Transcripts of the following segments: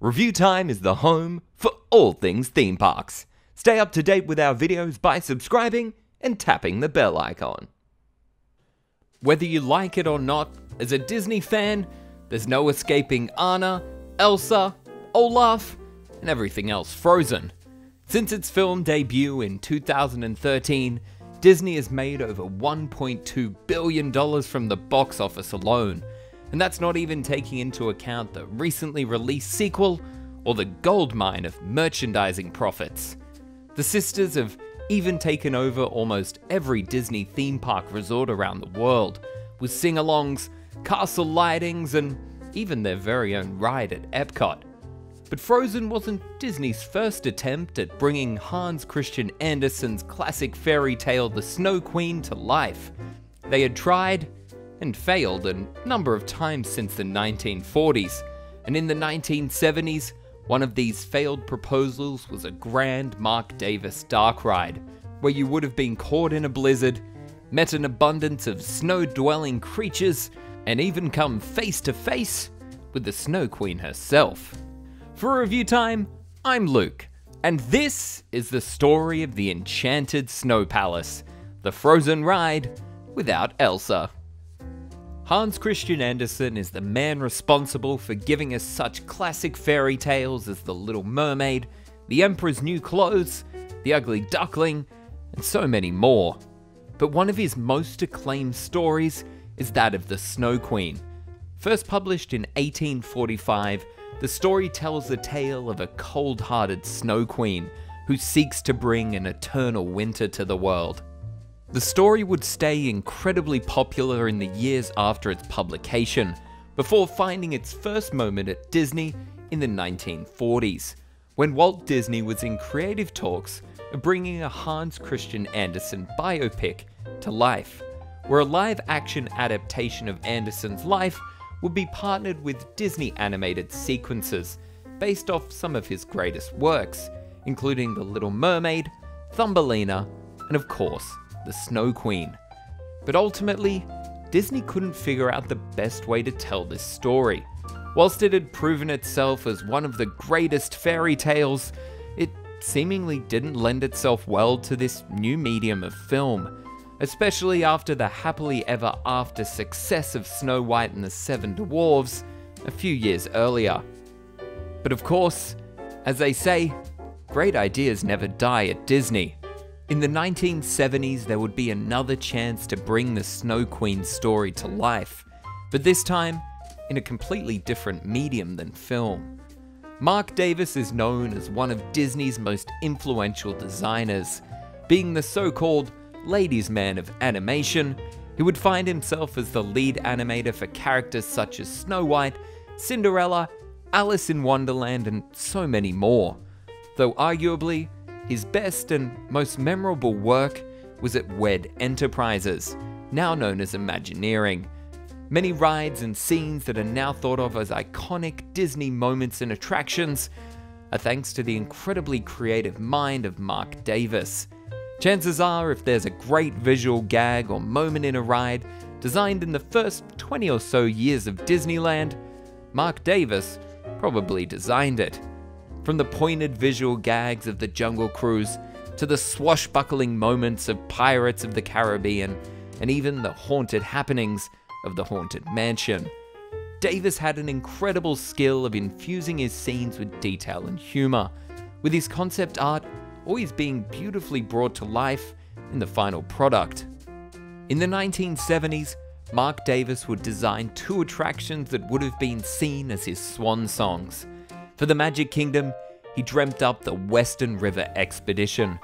Review Time is the home for all things theme parks. Stay up to date with our videos by subscribing and tapping the bell icon. Whether you like it or not, as a Disney fan, there's no escaping Anna, Elsa, Olaf, and everything else Frozen. Since its film debut in 2013, Disney has made over $1.2 billion from the box office alone, and that's not even taking into account the recently released sequel or the goldmine of merchandising profits. The sisters have even taken over almost every Disney theme park resort around the world, with sing-alongs, castle lightings, and even their very own ride at Epcot. But Frozen wasn't Disney's first attempt at bringing Hans Christian Andersen's classic fairy tale The Snow Queen to life. They had tried and failed a number of times since the 1940s, and in the 1970s, one of these failed proposals was a grand Marc Davis dark ride, where you would have been caught in a blizzard, met an abundance of snow-dwelling creatures, and even come face to face with the Snow Queen herself. For Review Time, I'm Luke, and this is the story of the Enchanted Snow Palace, the Frozen ride without Elsa. Hans Christian Andersen is the man responsible for giving us such classic fairy tales as The Little Mermaid, The Emperor's New Clothes, The Ugly Duckling, and so many more. But one of his most acclaimed stories is that of The Snow Queen. First published in 1845, the story tells the tale of a cold-hearted Snow Queen who seeks to bring an eternal winter to the world. The story would stay incredibly popular in the years after its publication, before finding its first moment at Disney in the 1940s, when Walt Disney was in creative talks of bringing a Hans Christian Andersen biopic to life, where a live-action adaptation of Andersen's life would be partnered with Disney animated sequences based off some of his greatest works, including The Little Mermaid, Thumbelina, and of course, The Snow Queen. But ultimately, Disney couldn't figure out the best way to tell this story. Whilst it had proven itself as one of the greatest fairy tales, it seemingly didn't lend itself well to this new medium of film, especially after the happily ever after success of Snow White and the Seven Dwarfs a few years earlier. But of course, as they say, great ideas never die at Disney. In the 1970s, there would be another chance to bring the Snow Queen story to life, but this time in a completely different medium than film. Marc Davis is known as one of Disney's most influential designers. Being the so-called ladies' man of animation, he would find himself as the lead animator for characters such as Snow White, Cinderella, Alice in Wonderland, and so many more, though arguably, his best and most memorable work was at WED Enterprises, now known as Imagineering. Many rides and scenes that are now thought of as iconic Disney moments and attractions are thanks to the incredibly creative mind of Marc Davis. Chances are, if there's a great visual gag or moment in a ride designed in the first 20 or so years of Disneyland, Marc Davis probably designed it. From the pointed visual gags of the Jungle Cruise, to the swashbuckling moments of Pirates of the Caribbean, and even the haunted happenings of the Haunted Mansion. Davis had an incredible skill of infusing his scenes with detail and humor, with his concept art always being beautifully brought to life in the final product. In the 1970s, Marc Davis would design two attractions that would have been seen as his swan songs. For the Magic Kingdom, he dreamt up the Western River Expedition.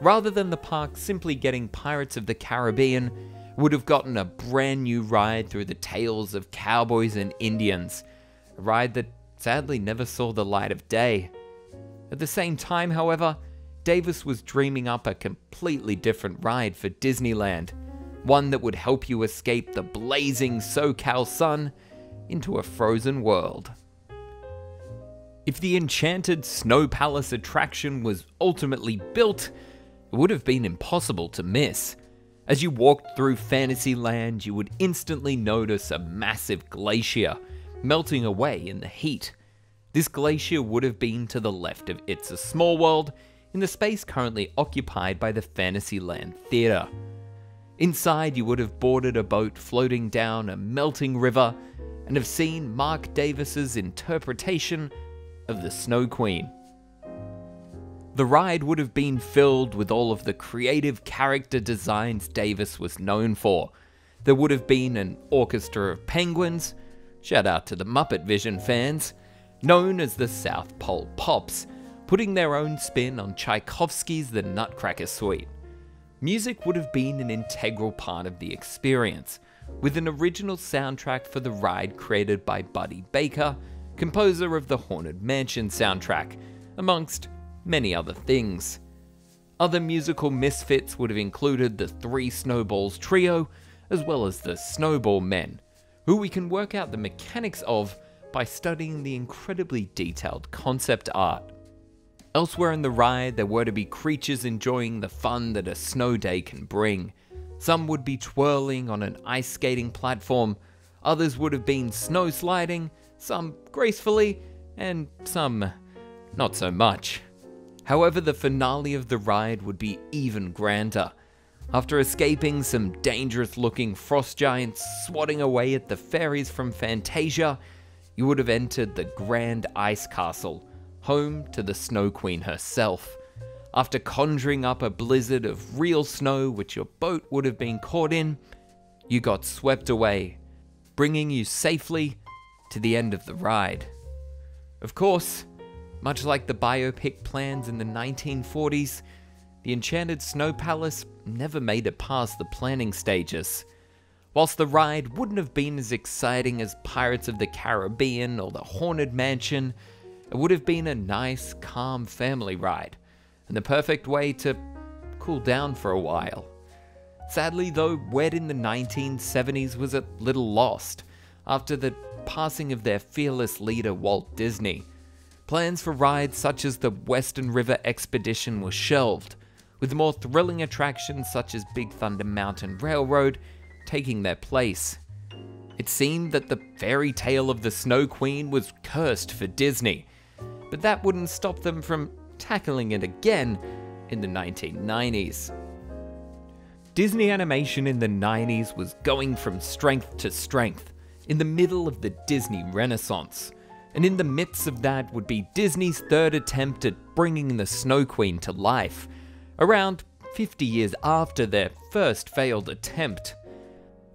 Rather than the park simply getting Pirates of the Caribbean, it would have gotten a brand new ride through the tales of cowboys and Indians, a ride that sadly never saw the light of day. At the same time, however, Davis was dreaming up a completely different ride for Disneyland, one that would help you escape the blazing SoCal sun into a frozen world. If the Enchanted Snow Palace attraction was ultimately built, it would have been impossible to miss. As you walked through Fantasyland, you would instantly notice a massive glacier melting away in the heat. This glacier would have been to the left of It's a Small World, in the space currently occupied by the Fantasyland Theater. Inside, you would have boarded a boat floating down a melting river and have seen Marc Davis's interpretation of The Snow Queen. The ride would have been filled with all of the creative character designs Davis was known for. There would have been an orchestra of penguins, shout out to the Muppet Vision fans, known as the South Pole Pops, putting their own spin on Tchaikovsky's The Nutcracker Suite. Music would have been an integral part of the experience, with an original soundtrack for the ride created by Buddy Baker, composer of the Haunted Mansion soundtrack, amongst many other things. Other musical misfits would have included the Three Snowballs Trio, as well as the Snowball Men, who we can work out the mechanics of by studying the incredibly detailed concept art. Elsewhere in the ride, there were to be creatures enjoying the fun that a snow day can bring. Some would be twirling on an ice skating platform, others would have been snow sliding, some gracefully, and some not so much. However, the finale of the ride would be even grander. After escaping some dangerous-looking frost giants swatting away at the fairies from Fantasia, you would have entered the Grand Ice Castle, home to the Snow Queen herself. After conjuring up a blizzard of real snow which your boat would have been caught in, you got swept away, bringing you safely to the end of the ride. Of course, much like the biopic plans in the 1940s, The Enchanted Snow Palace never made it past the planning stages. Whilst the ride wouldn't have been as exciting as Pirates of the Caribbean or the Haunted Mansion, it would have been a nice, calm family ride, and the perfect way to cool down for a while. Sadly though, WED in the 1970s was a little lost after the passing of their fearless leader Walt Disney. Plans for rides such as the Western River Expedition were shelved, with more thrilling attractions such as Big Thunder Mountain Railroad taking their place. It seemed that the fairy tale of the Snow Queen was cursed for Disney, but that wouldn't stop them from tackling it again in the 1990s. Disney animation in the 90s was going from strength to strength in the middle of the Disney Renaissance, and in the midst of that would be Disney's third attempt at bringing the Snow Queen to life, around 50 years after their first failed attempt.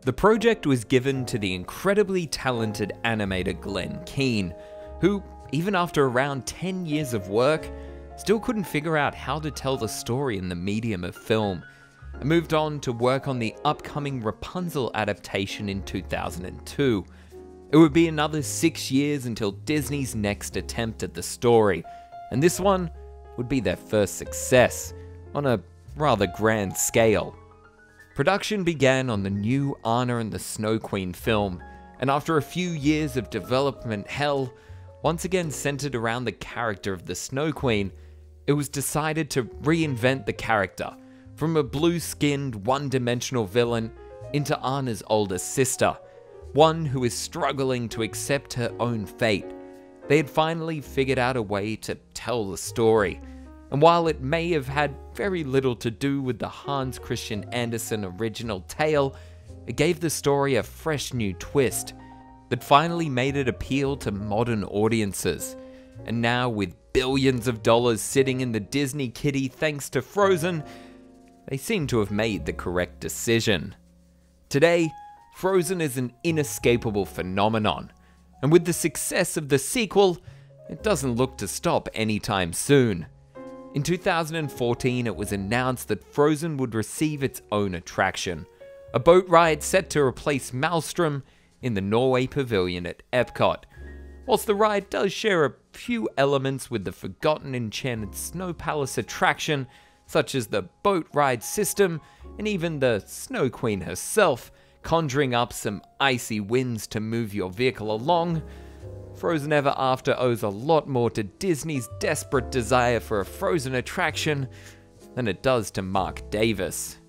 The project was given to the incredibly talented animator Glenn Keane, who, even after around 10 years of work, still couldn't figure out how to tell the story in the medium of film, and moved on to work on the upcoming Rapunzel adaptation in 2002. It would be another 6 years until Disney's next attempt at the story, and this one would be their first success, on a rather grand scale. Production began on the new Anna and the Snow Queen film, and after a few years of development hell, once again centered around the character of the Snow Queen, it was decided to reinvent the character, from a blue-skinned, one-dimensional villain into Anna's older sister, one who is struggling to accept her own fate. They had finally figured out a way to tell the story, and while it may have had very little to do with the Hans Christian Andersen original tale, it gave the story a fresh new twist that finally made it appeal to modern audiences. And now, with billions of dollars sitting in the Disney kitty thanks to Frozen, they seem to have made the correct decision. Today, Frozen is an inescapable phenomenon, and with the success of the sequel, it doesn't look to stop anytime soon. In 2014, it was announced that Frozen would receive its own attraction, a boat ride set to replace Maelstrom in the Norway Pavilion at Epcot. Whilst the ride does share a few elements with the forgotten Enchanted Snow Palace attraction, such as the boat ride system and even the Snow Queen herself conjuring up some icy winds to move your vehicle along, Frozen Ever After owes a lot more to Disney's desperate desire for a Frozen attraction than it does to Marc Davis.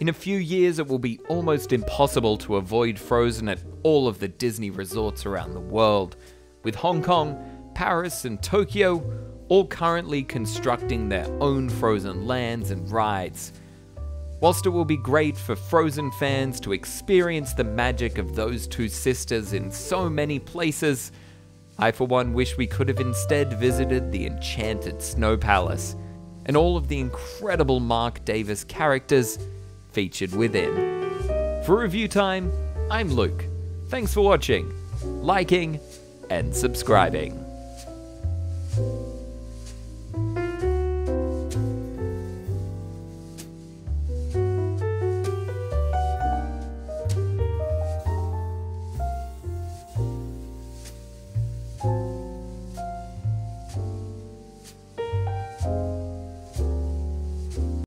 In a few years, it will be almost impossible to avoid Frozen at all of the Disney resorts around the world, with Hong Kong Paris and Tokyo, all currently constructing their own Frozen lands and rides. Whilst it will be great for Frozen fans to experience the magic of those two sisters in so many places, I for one wish we could have instead visited the Enchanted Snow Palace and all of the incredible Marc Davis characters featured within. For Review Time, I'm Luke. Thanks for watching, liking, and subscribing.